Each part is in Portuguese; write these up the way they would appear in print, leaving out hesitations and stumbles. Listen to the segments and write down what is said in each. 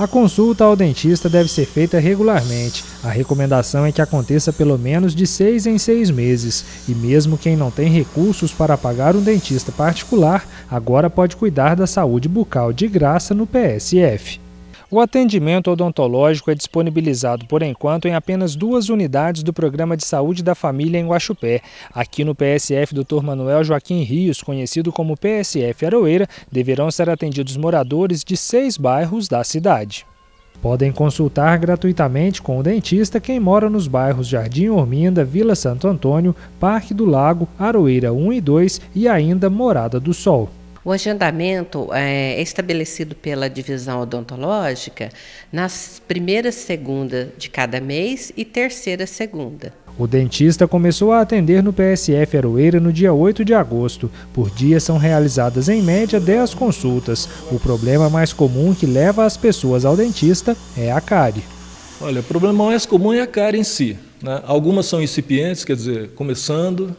A consulta ao dentista deve ser feita regularmente. A recomendação é que aconteça pelo menos de 6 em 6 meses. E mesmo quem não tem recursos para pagar um dentista particular, agora pode cuidar da saúde bucal de graça no PSF. O atendimento odontológico é disponibilizado, por enquanto, em apenas 2 unidades do Programa de Saúde da Família em Guaxupé. Aqui no PSF Dr. Manuel Joaquim Rios, conhecido como PSF Aroeira, deverão ser atendidos moradores de 6 bairros da cidade. Podem consultar gratuitamente com o dentista quem mora nos bairros Jardim Orminda, Vila Santo Antônio, Parque do Lago, Aroeira 1 e 2 e ainda Morada do Sol. O agendamento é estabelecido pela divisão odontológica nas primeira segunda de cada mês e terceira segunda. O dentista começou a atender no PSF Aroeira no dia 8 de agosto. Por dia são realizadas em média 10 consultas. O problema mais comum que leva as pessoas ao dentista é a cárie. Olha, o problema mais comum é a cárie em si, né? Algumas são incipientes, quer dizer, começando.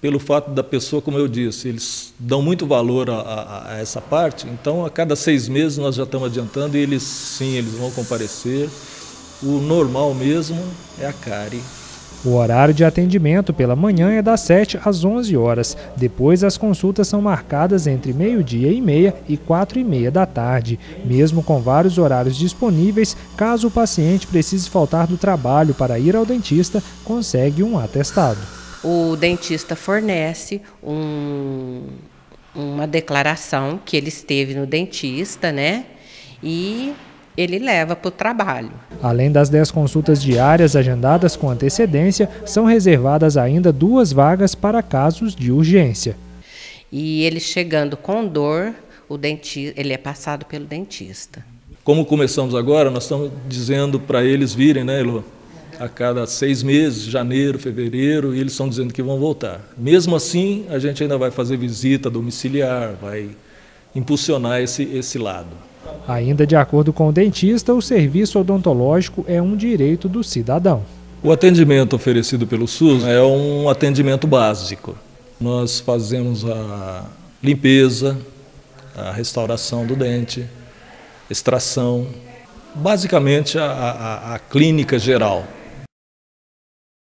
Pelo fato da pessoa, como eu disse, eles dão muito valor a essa parte, então a cada 6 meses nós já estamos adiantando e eles sim, eles vão comparecer. O normal mesmo é a cárie. O horário de atendimento pela manhã é das 7 às 11 horas. Depois as consultas são marcadas entre 12h30 e 16h30 da tarde. Mesmo com vários horários disponíveis, caso o paciente precise faltar do trabalho para ir ao dentista, consegue um atestado. O dentista fornece uma declaração que ele esteve no dentista, né? E ele leva para o trabalho. Além das 10 consultas diárias agendadas com antecedência, são reservadas ainda 2 vagas para casos de urgência. E ele chegando com dor, ele é passado pelo dentista. Como começamos agora, nós estamos dizendo para eles virem, né, Elô? A cada 6 meses, janeiro, fevereiro, e eles estão dizendo que vão voltar. Mesmo assim, a gente ainda vai fazer visita domiciliar, vai impulsionar esse lado. Ainda de acordo com o dentista, o serviço odontológico é um direito do cidadão. O atendimento oferecido pelo SUS é um atendimento básico. Nós fazemos a limpeza, a restauração do dente, extração, basicamente a clínica geral.